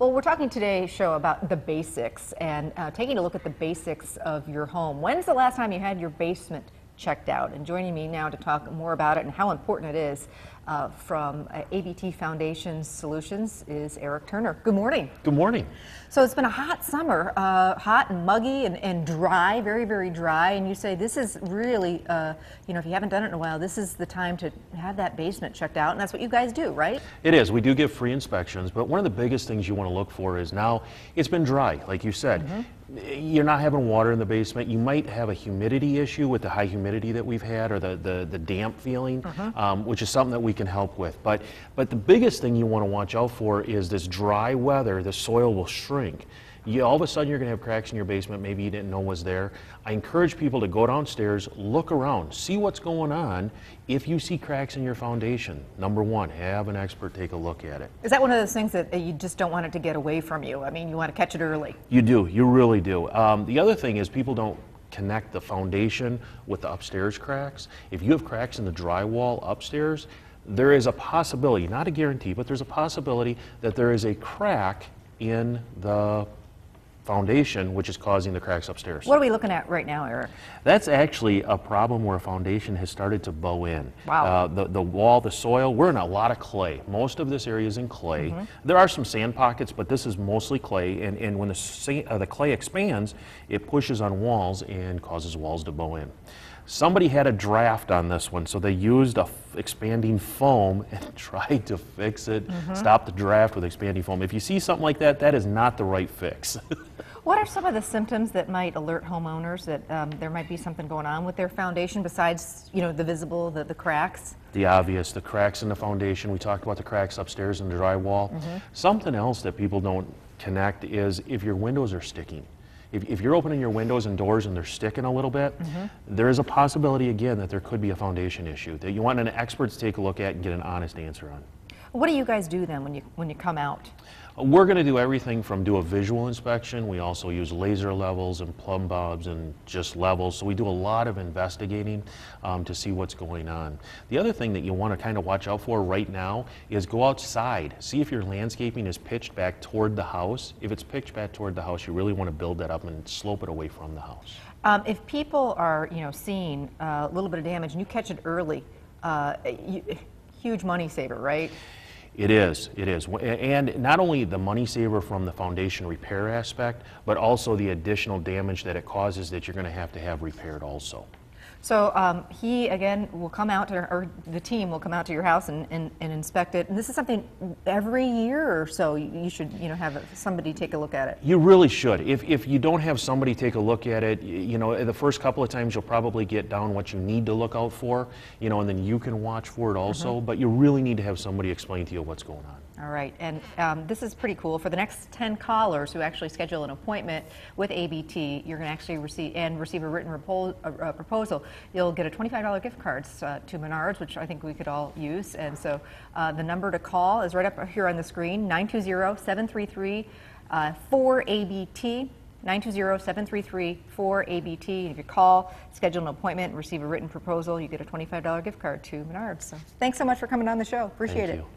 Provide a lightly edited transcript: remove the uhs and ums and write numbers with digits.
Well, we're talking today's show about the basics and taking a look at the basics of your home. When's the last time you had your basement checked out? And joining me now to talk more about it and how important it is from ABT Foundation Solutions is Eric Turner. Good morning. Good morning. So it's been a hot summer, hot and muggy and dry, very, very dry. And you say this is really, you know, if you haven't done it in a while, this is the time to have that basement checked out. And that's what you guys do, right? It is. We do give free inspections. But one of the biggest things you want to look for is now it's been dry, like you said. Mm-hmm. You're not having water in the basement. You might have a humidity issue with the high humidity that we've had or the damp feeling, which is something that we can help with. But the biggest thing you want to watch out for is this dry weather. The soil will shrink. All of a sudden you're going to have cracks in your basement maybe you didn't know was there. I encourage people to go downstairs, look around, see what's going on. If you see cracks in your foundation, number one, have an expert take a look at it. Is that one of those things that you just don't want it to get away from you? I mean, you want to catch it early. You do. You really do. The other thing is people don't connect the foundation with the upstairs cracks. If you have cracks in the drywall upstairs, there is a possibility, not a guarantee, but there's a possibility that there is a crack in the foundation, which is causing the cracks upstairs. What are we looking at right now, Eric? That's actually a problem where a foundation has started to bow in. Wow. The wall, the soil, we're in a lot of clay. Most of this area is in clay. Mm-hmm. There are some sand pockets, but this is mostly clay, and when the clay expands, it pushes on walls and causes walls to bow in. Somebody had a draft on this one, so they used a expanding foam and tried to fix it, stop the draft with expanding foam. If you see something like that, that is not the right fix. What are some of the symptoms that might alert homeowners that there might be something going on with their foundation besides, you know, the visible, the cracks? The obvious, the cracks in the foundation. We talked about the cracks upstairs in the drywall. Something else that people don't connect is if your windows are sticking. If you're opening your windows and doors and they're sticking a little bit, there is a possibility, again, that there could be a foundation issue that you want an expert to take a look at and get an honest answer on. What do you guys do then when you come out? We're going to do everything from do a visual inspection. We also use laser levels and plumb bobs and just levels. So we do a lot of investigating to see what's going on. The other thing that you want to kind of watch out for right now is go outside. See if your landscaping is pitched back toward the house. If it's pitched back toward the house, you really want to build that up and slope it away from the house. If people are, you know, seeing a little bit of damage and you catch it early, huge money saver, right? It is, it is. And not only the money saver from the foundation repair aspect, but also the additional damage that it causes that you're going to have repaired also. So he, again, will come out, or the team will come out to your house and inspect it. And this is something every year or so you should, you know, have somebody take a look at it. You really should. If you don't have somebody take a look at it, you know, the first couple of times you'll probably get down what you need to look out for, you know, and then you can watch for it also. But you really need to have somebody explain to you what's going on. All right, and this is pretty cool. For the next 10 callers who actually schedule an appointment with ABT, you're going to actually receive a written proposal. You'll get a $25 gift card to Menards, which I think we could all use. And so the number to call is right up here on the screen, 920-733-4ABT. 920-733-4ABT. If you call, schedule an appointment, and receive a written proposal, you get a $25 gift card to Menards. So thanks so much for coming on the show. Appreciate it. Thank you.